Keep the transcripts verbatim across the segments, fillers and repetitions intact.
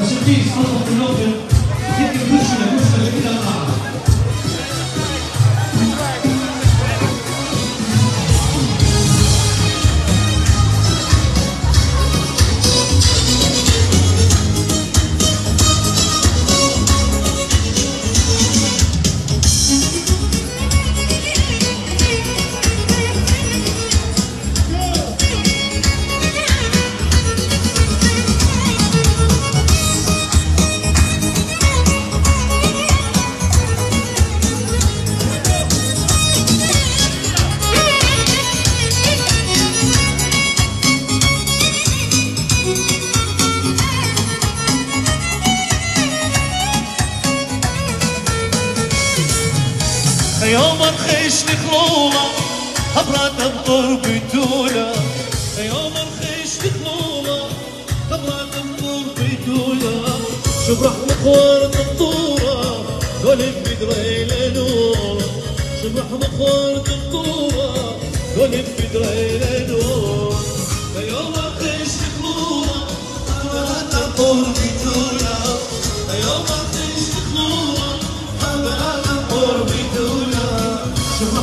فشتيش اضغط اللوبر وخدت الكرشه لكرشه لكده القاعه. يوم الخيش تخلوله أبرد الضر بدوله، يوم الخيش تخلوله أبرد الضر بدوله، شوف راح مخوار الطورة دولي بدري لنوره، شوف راح مخوار الطورة دولي بدري لنوره، يوم الخيش تخلوله أبرد الضر بدوله، يوم الخيش تخلوله أبرد الضر بدوله. شبح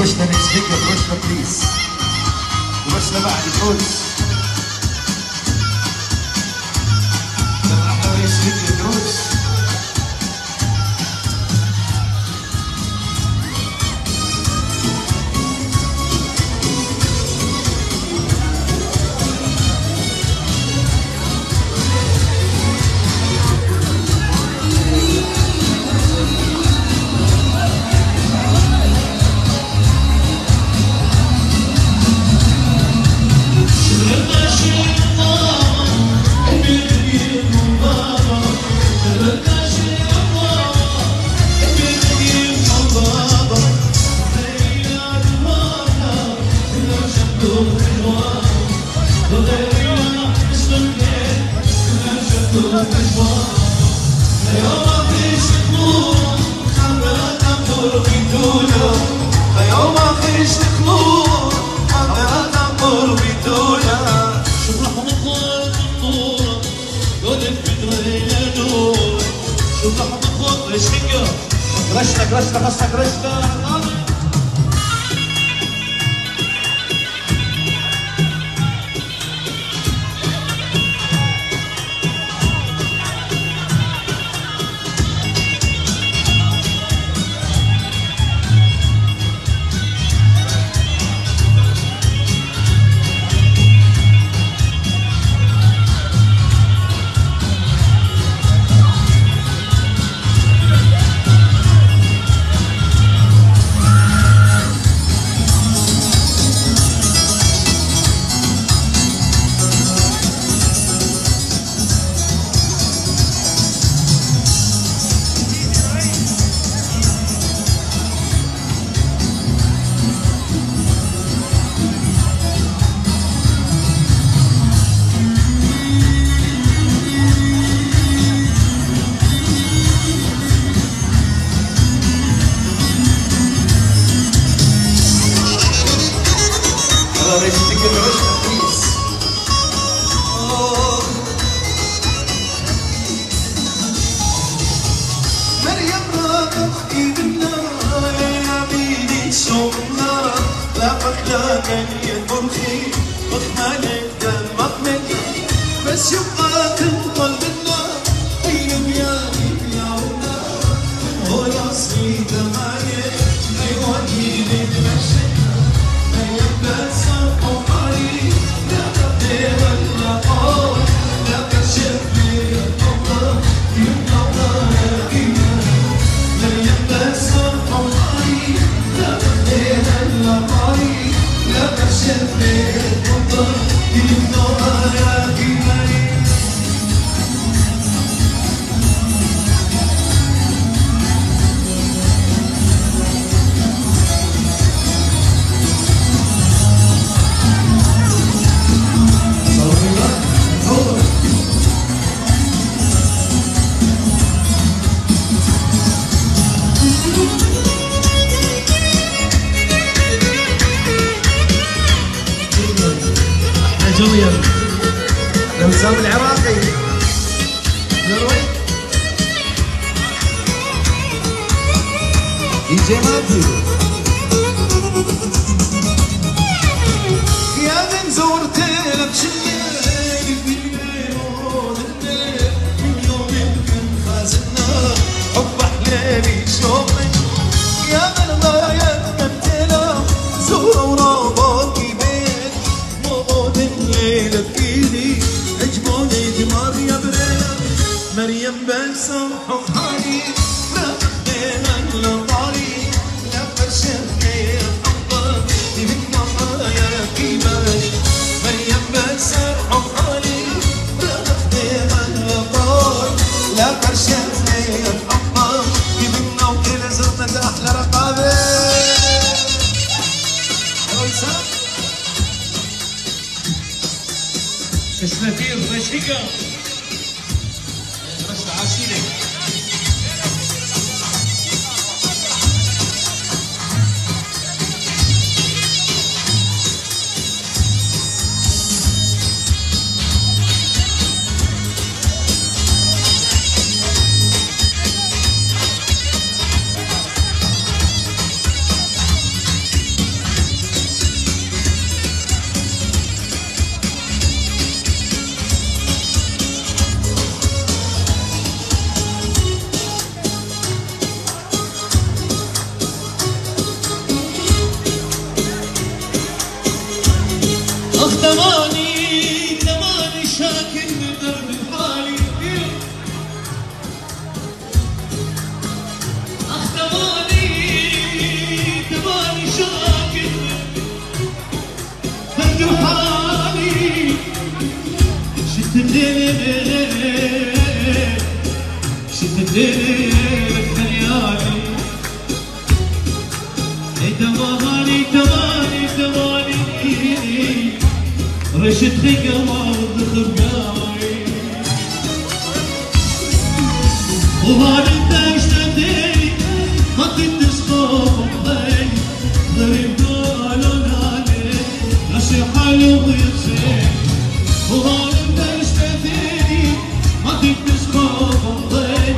وشنا مش فكر وشنا بليس وشنا بعد الفوز لما احنا مش فكر دروس رشتك رشتك رشتك رشتك بس يبقى تفضل منا أيوب يا غيب يا ولاد هو يصلي دمعي أيواني نتمشى أيوب لا تسمع عمري لا تبدي ولا قول لا تكشف لي القبر يبقى راقينا أيوب لا تسمع عمري لا تبدي ولا قول جوير الهمساوي العراقي نروي يجي ماتي يا من زورتك شلي بينيون الليل من يوم كان خازنا حب احلامي شوفي يا من ضايق تبتلا زوره وراباكي بيت موعود الليله بيدي عجبوني دماغ يا بريم مريم بسام حالي سفير ضجيجة رشد عشيرة تماني تماني شاكن درب حالي اخ تماني تماني شاكن درب حالي شت الليل شت الليل خيالي تماني تماني تماني رشت خيقها والذخر قاوي وبعد انت اشتديت ما كنت صوب حي ضرب بالون عليك نصيح حالي وضيق سيف وبعد انت اشتديت ما كنت صوب حي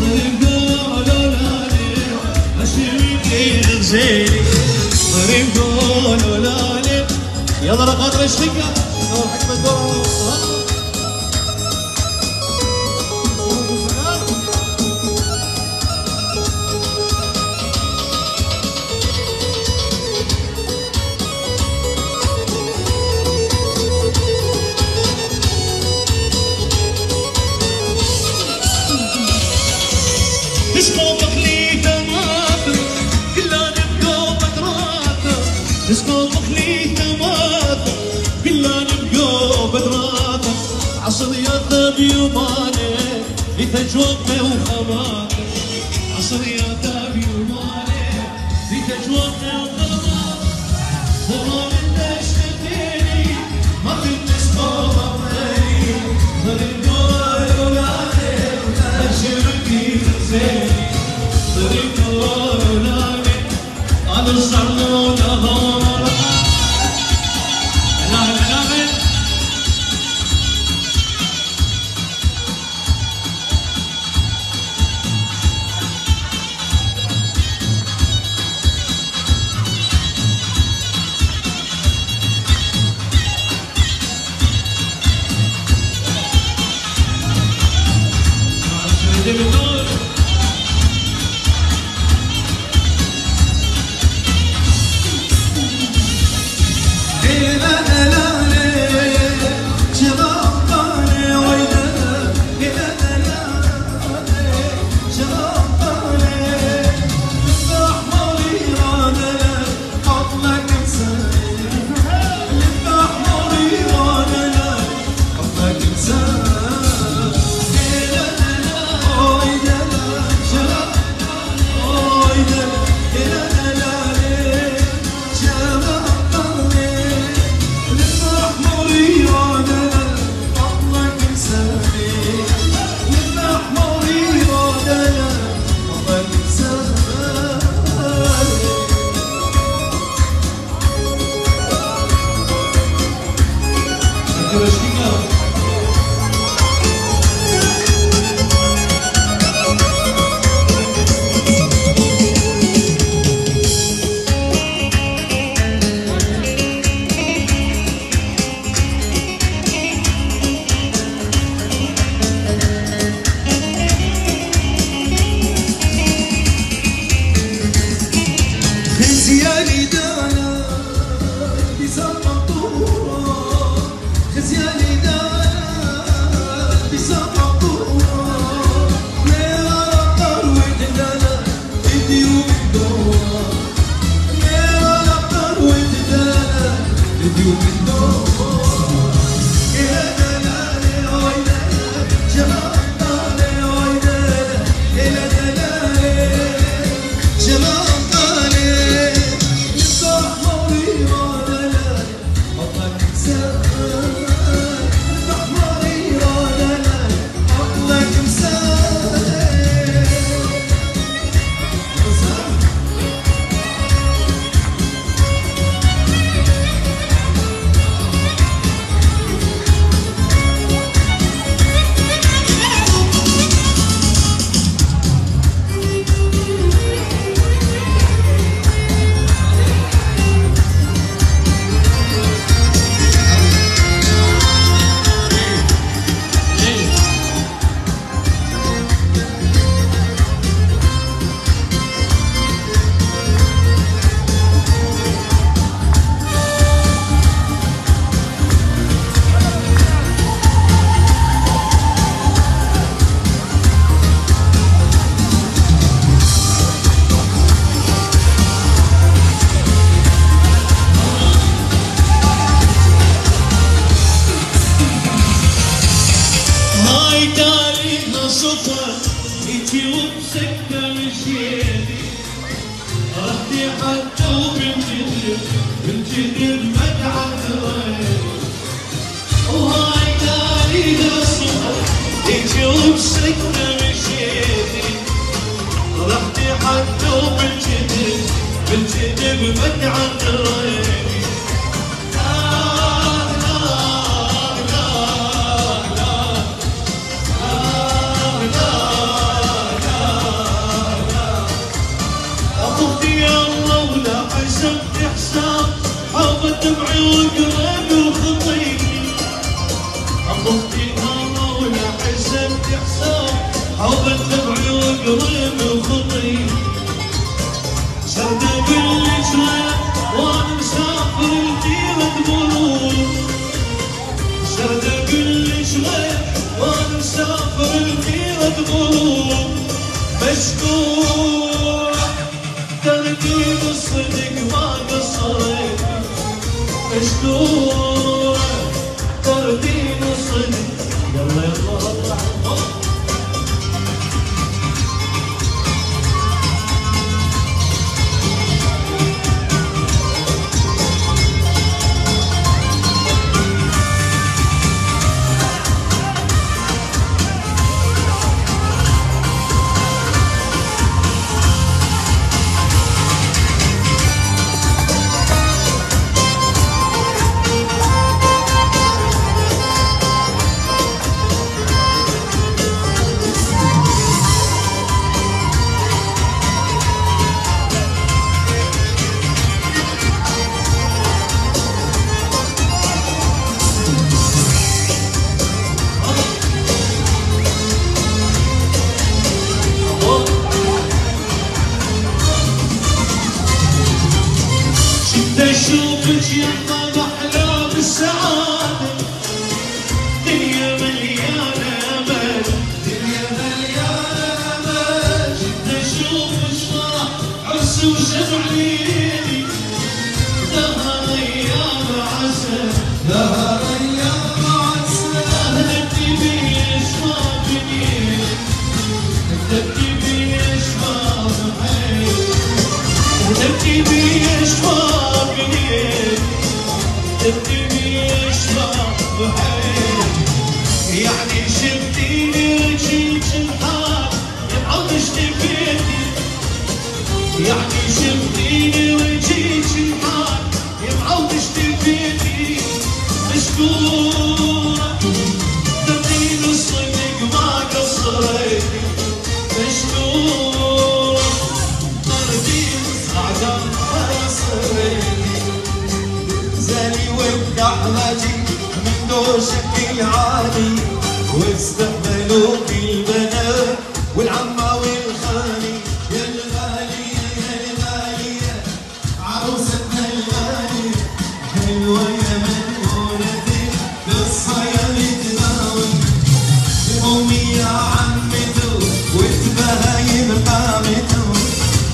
ضرب بالون عليك نصيح حالي وضيق سيف ضرب بالون عليك يلا رقاطر الشقة نور حكمة دور تشكوبك لي تماطر كلها نبقوبك راطر تشكوبك لي تماطر كلنا نبقوا بدراتك عصر يا بيومانك لتجوبنا وخماتك عصر يا بيومانك لتجوبنا وخماتك ضروري انت اشتديني ما كنت صوبك غيري ضرب نور ولادك وتشركي خزيني ضرب نور ولادك انا الصرنون اغامرك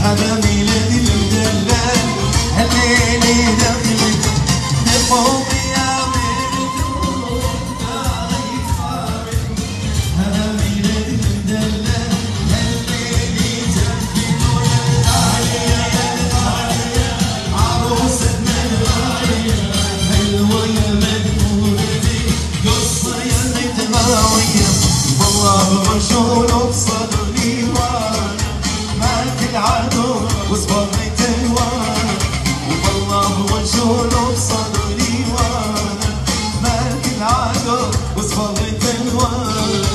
هذا ميلادي المدلل هالليلة دخلت نفهم دخوله بصدري وانا مالك العدو وصفرت الوان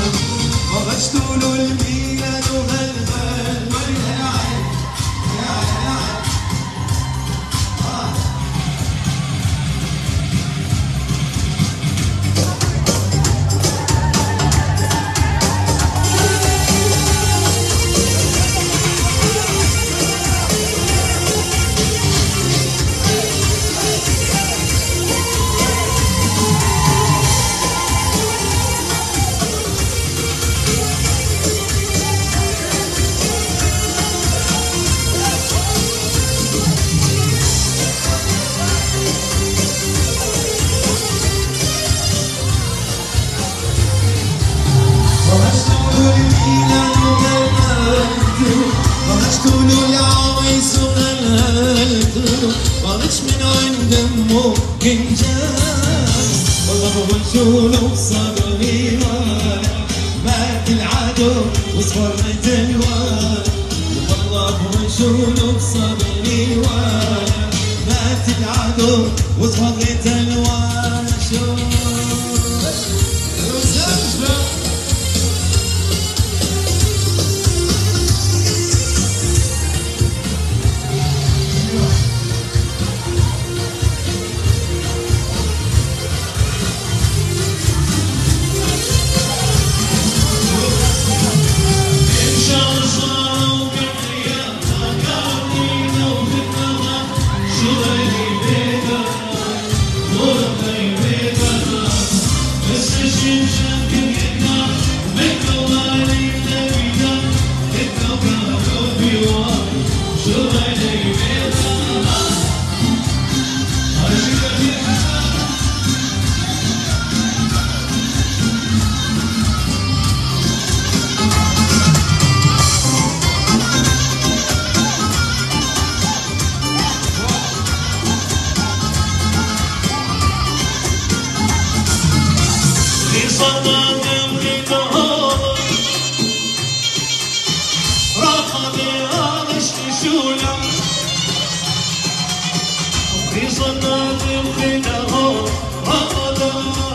وغشتوله الميلاد وغلبان ويا عين يا عين مالكش من عند امه جنجاز والله بغنشوله بصدري وانا مات العدو وصفرت الوان والله بغنشوله بصدري وانا مات العدو وصفرت الوان He's another thing that